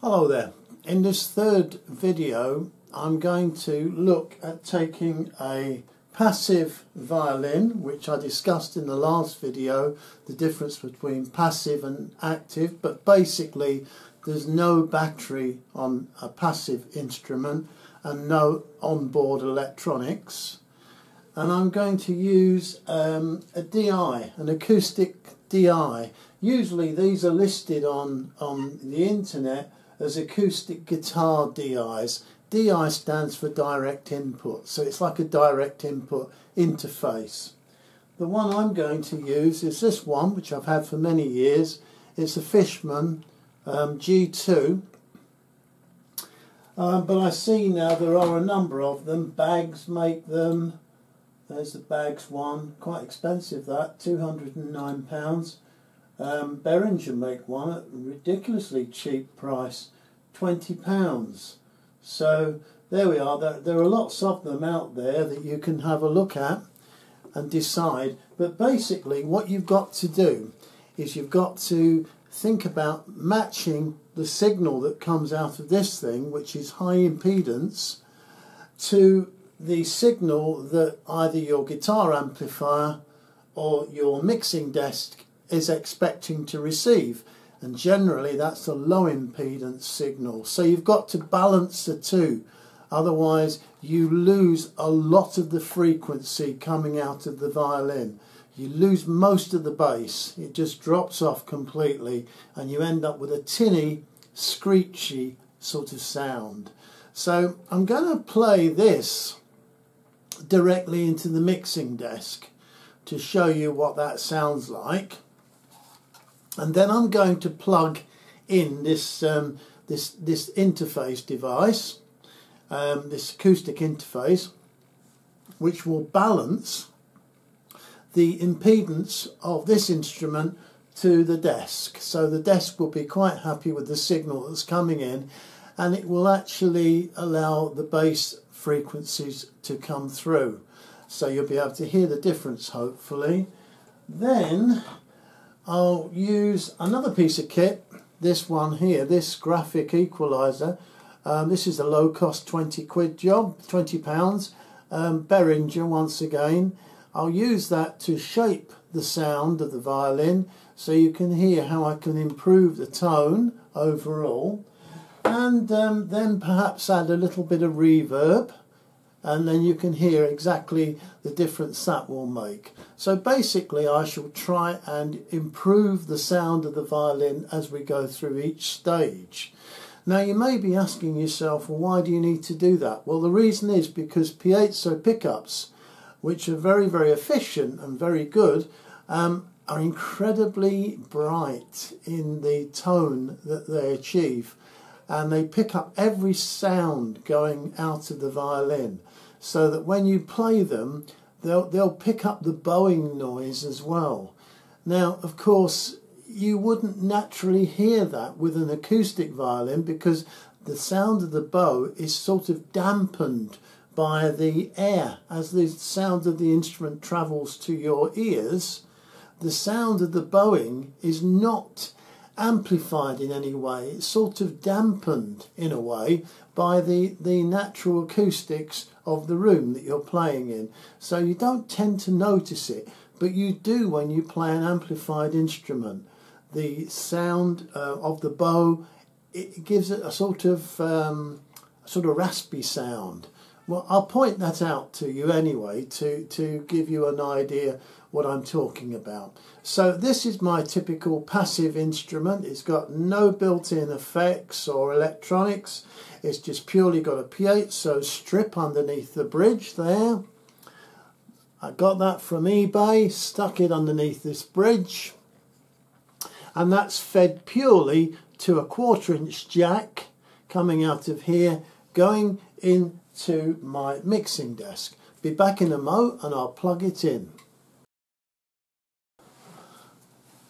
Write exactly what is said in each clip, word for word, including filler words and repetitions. Hello there. In this third video I'm going to look at taking a passive violin, which I discussed in the last video, the difference between passive and active, but basically there's no battery on a passive instrument and no onboard electronics. And I'm going to use um, a D I, an acoustic D I. Usually these are listed on, on the internet as acoustic guitar D Is. D I stands for direct input, so it's like a direct input interface. The one I'm going to use is this one, which I've had for many years. It's a Fishman um, G two, um, but I see now there are a number of them. Bags make them. There's the Bags one, quite expensive that, two hundred and nine pounds. Um, Behringer make one at a ridiculously cheap price, twenty pounds. So there we are. There, there are lots of them out there that you can have a look at and decide. But basically what you've got to do is you've got to think about matching the signal that comes out of this thing, which is high impedance, to the signal that either your guitar amplifier or your mixing desk is expecting to receive, and generally that's a low impedance signal. So you've got to balance the two, otherwise you lose a lot of the frequency coming out of the violin. You lose most of the bass, it just drops off completely, and you end up with a tinny, screechy sort of sound. So I'm going to play this directly into the mixing desk to show you what that sounds like. And then I'm going to plug in this um, this this interface device, um, this acoustic interface, which will balance the impedance of this instrument to the desk. So the desk will be quite happy with the signal that's coming in, and it will actually allow the bass frequencies to come through. So you'll be able to hear the difference, hopefully. Then I'll use another piece of kit, this one here, this graphic equaliser. Um, this is a low cost twenty quid job, twenty pounds, um, Behringer once again. I'll use that to shape the sound of the violin so you can hear how I can improve the tone overall, and um, then perhaps add a little bit of reverb, and then you can hear exactly the difference that will make. So basically I shall try and improve the sound of the violin as we go through each stage. Now you may be asking yourself, well, why do you need to do that? Well, the reason is because piezo pickups, which are very very efficient and very good, um, are incredibly bright in the tone that they achieve, and they pick up every sound going out of the violin, so that when you play them they'll, they'll pick up the bowing noise as well. Now of course you wouldn't naturally hear that with an acoustic violin, because the sound of the bow is sort of dampened by the air. As the sound of the instrument travels to your ears, the sound of the bowing is not amplified in any way, it's sort of dampened in a way by the the natural acoustics of the room that you're playing in, so you don't tend to notice it, but you do when you play an amplified instrument. The sound uh, of the bow, it gives it a sort of um, sort of raspy sound. Well, I'll point that out to you anyway to to give you an idea what I'm talking about. So this is my typical passive instrument. It's got no built-in effects or electronics. It's just purely got a piezo strip underneath the bridge there. I got that from eBay, stuck it underneath this bridge, and that's fed purely to a quarter inch jack coming out of here going into my mixing desk. Be back in a mo and I'll plug it in.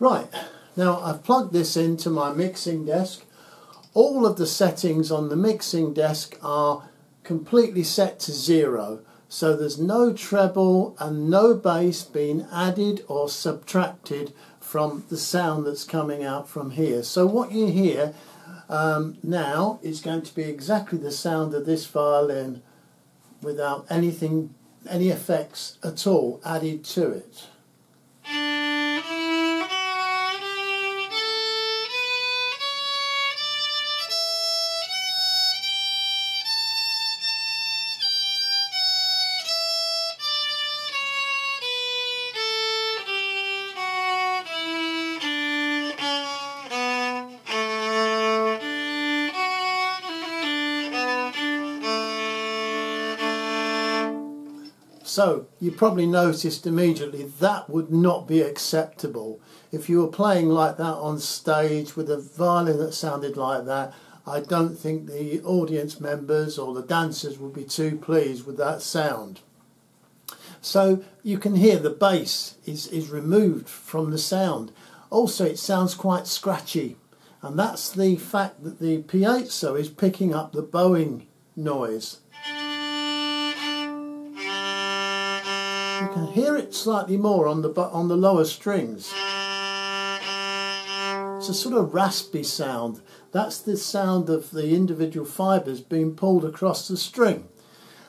Right, now I've plugged this into my mixing desk. All of the settings on the mixing desk are completely set to zero. So there's no treble and no bass being added or subtracted from the sound that's coming out from here. So what you hear Um, now it's going to be exactly the sound of this violin without anything, any effects at all added to it. So you probably noticed immediately that would not be acceptable. If you were playing like that on stage with a violin that sounded like that, I don't think the audience members or the dancers would be too pleased with that sound. So you can hear the bass is, is removed from the sound. Also, it sounds quite scratchy, and that's the fact that the piezo is picking up the bowing noise. You can hear it slightly more on the on the lower strings. It's a sort of raspy sound. That's the sound of the individual fibres being pulled across the string,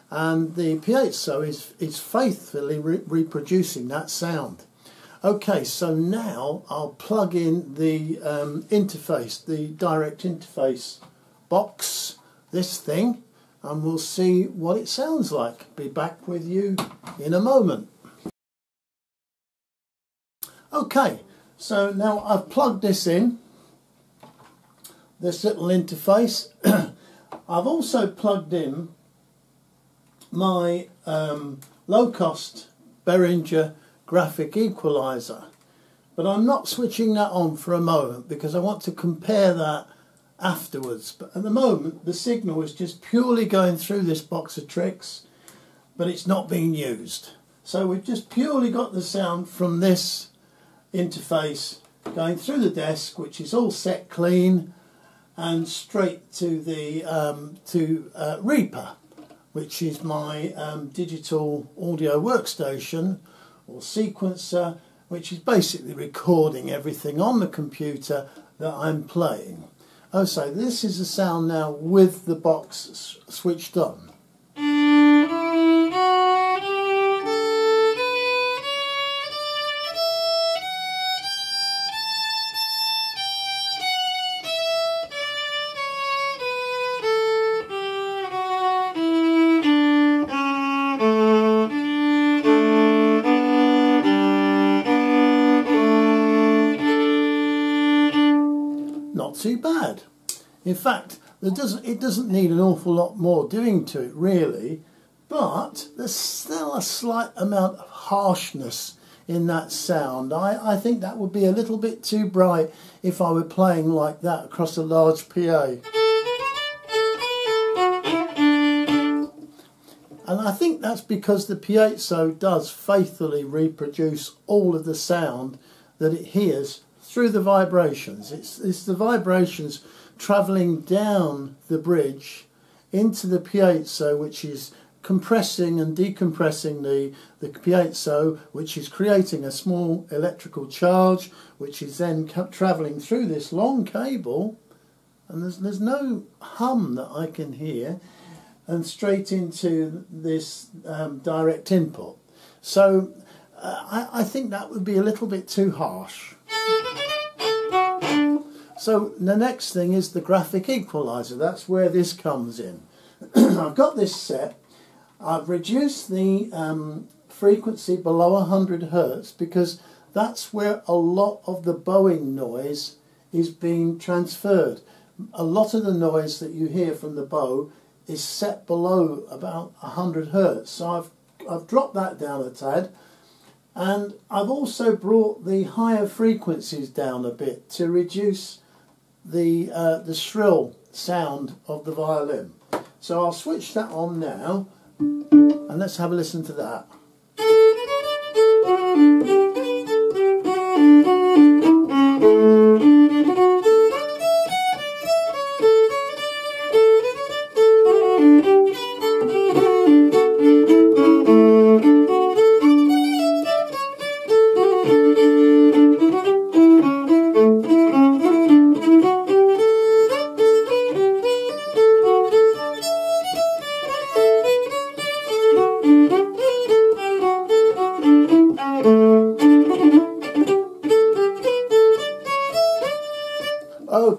and the piezo is is faithfully re reproducing that sound. Okay, so now I'll plug in the um, interface, the direct interface box, this thing, and we'll see what it sounds like. Be back with you in a moment. Okay, so now I've plugged this in, this little interface. I've also plugged in my um, low-cost Behringer graphic equalizer, but I'm not switching that on for a moment because I want to compare that afterwards. But at the moment the signal is just purely going through this box of tricks, but it's not being used, so we've just purely got the sound from this interface going through the desk, which is all set clean, and straight to the um, to uh, Reaper, which is my um, digital audio workstation or sequencer, which is basically recording everything on the computer that I'm playing. Oh, so this is the sound now with the box switched on. Too bad. In fact, there doesn't, it doesn't need an awful lot more doing to it really, but there's still a slight amount of harshness in that sound. I, I think that would be a little bit too bright if I were playing like that across a large P A. And I think that's because the piezo does faithfully reproduce all of the sound that it hears through the vibrations. It's, it's the vibrations travelling down the bridge into the piezo, which is compressing and decompressing the, the piezo, which is creating a small electrical charge, which is then travelling through this long cable, and there's, there's no hum that I can hear, and straight into this um, direct input. So uh, I, I think that would be a little bit too harsh. So the next thing is the graphic equalizer. That's where this comes in. I've got this set. I've reduced the um, frequency below one hundred hertz because that's where a lot of the bowing noise is being transferred. A lot of the noise that you hear from the bow is set below about one hundred hertz. So I've, I've dropped that down a tad. And I've also brought the higher frequencies down a bit to reduce the uh, the shrill sound of the violin. So I'll switch that on now, and let's have a listen to that.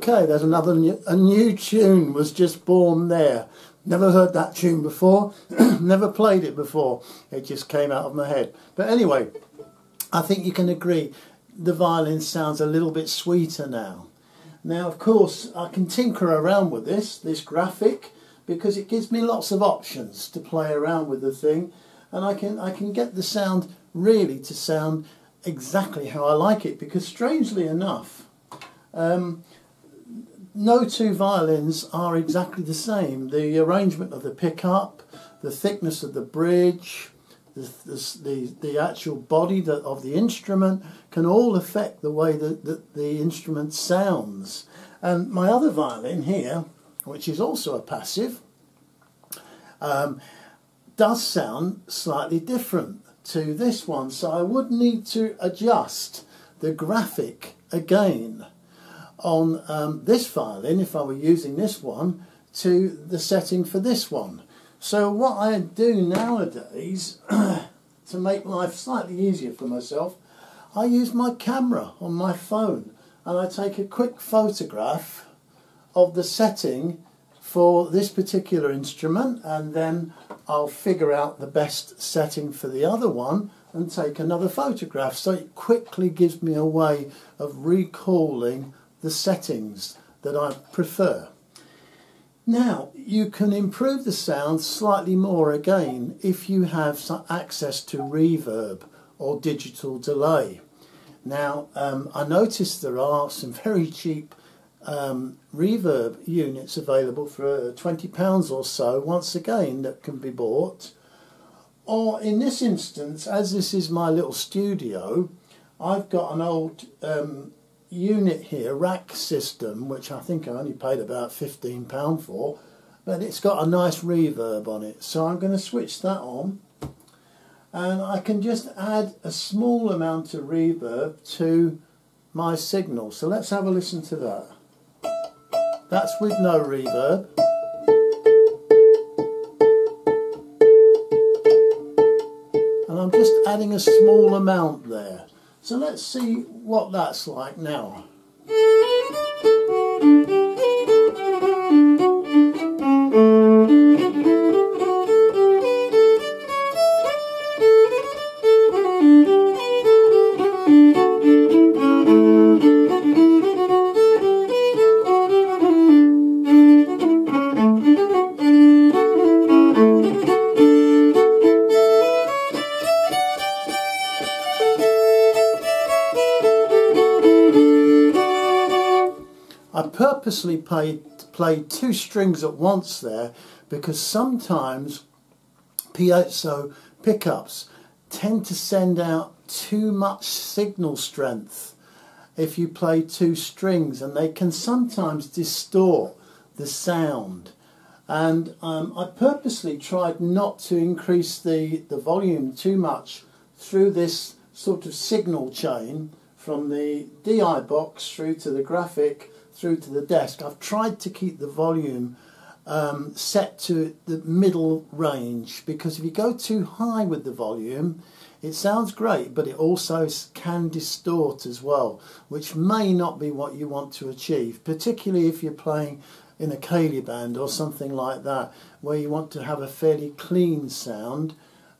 Okay, there's another new, a new tune was just born there. Never heard that tune before, never played it before. It just came out of my head. But anyway, I think you can agree the violin sounds a little bit sweeter now. Now, of course, I can tinker around with this, this graphic, because it gives me lots of options to play around with the thing, and I can, I can get the sound really to sound exactly how I like it, because strangely enough, um, no two violins are exactly the same. The arrangement of the pickup, the thickness of the bridge, the, the, the actual body of the instrument can all affect the way that, that the instrument sounds. And my other violin here, which is also a passive, um, does sound slightly different to this one, so I would need to adjust the graphic again on um, this violin if I were using this one to the setting for this one. So what I do nowadays to make life slightly easier for myself, I use my camera on my phone and I take a quick photograph of the setting for this particular instrument, and then I'll figure out the best setting for the other one and take another photograph. So it quickly gives me a way of recalling the settings that I prefer. Now, you can improve the sound slightly more again if you have some access to reverb or digital delay. Now, um, I noticed there are some very cheap Um, reverb units available for twenty pounds or so, once again, that can be bought. Or in this instance, as this is my little studio, I've got an old um, unit here, rack system, which I think I only paid about fifteen pounds for, but it's got a nice reverb on it. So I'm going to switch that on, and I can just add a small amount of reverb to my signal. So let's have a listen to that. That's with no reverb. And I'm just adding a small amount there. So let's see what that's like now. Purposely play, play two strings at once there, because sometimes piezo pickups tend to send out too much signal strength if you play two strings, and they can sometimes distort the sound. And um, I purposely tried not to increase the, the volume too much through this sort of signal chain from the D I box through to the graphic through to the desk. I've tried to keep the volume um, set to the middle range, because if you go too high with the volume, it sounds great, but it also can distort as well, which may not be what you want to achieve, particularly if you're playing in a Kaylea band or something like that, where you want to have a fairly clean sound.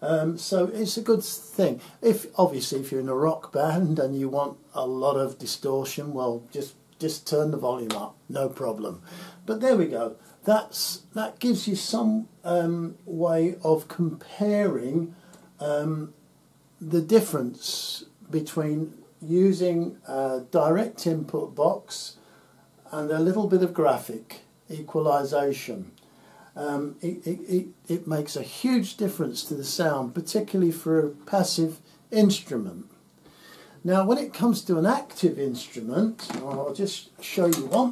Um, so it's a good thing. If obviously if you're in a rock band and you want a lot of distortion, well, just Just turn the volume up, no problem. But there we go. That's, that gives you some um, way of comparing um, the difference between using a direct input box and a little bit of graphic equalization. Um, it, it, it, it makes a huge difference to the sound, particularly for a passive instrument. Now, when it comes to an active instrument, I'll just show you one.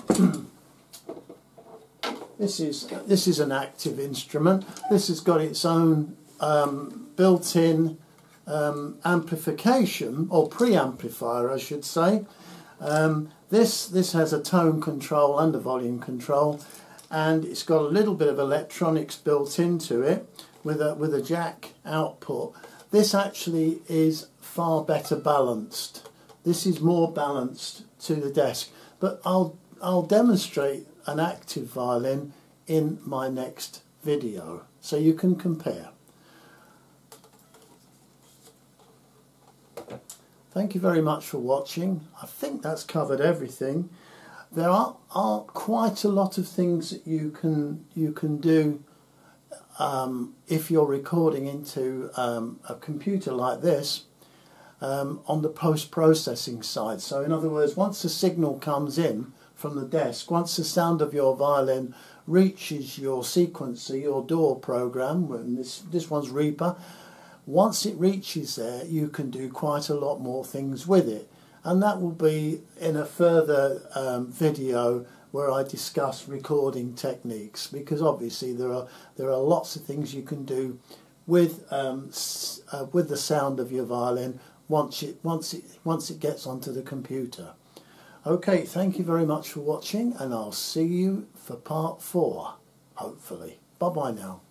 This is, this is an active instrument. This has got its own um, built-in um, amplification, or preamplifier, I should say. Um, this, this has a tone control and a volume control, and it's got a little bit of electronics built into it with a, with a jack output. This actually is far better balanced. This is more balanced to the desk, but I'll I'll demonstrate an active violin in my next video so you can compare. Thank you very much for watching. I think that's covered everything. There are, are quite a lot of things that you can you can do um, if you're recording into um, a computer like this um, on the post-processing side. So in other words, once the signal comes in from the desk, once the sound of your violin reaches your sequencer, your D A W program, and this, this one's Reaper, once it reaches there, you can do quite a lot more things with it. And that will be in a further um, video where I discuss recording techniques, because obviously there are there are lots of things you can do with um, s uh, with the sound of your violin once it once it once it gets onto the computer. Okay, thank you very much for watching, and I'll see you for part four, hopefully. Bye bye now.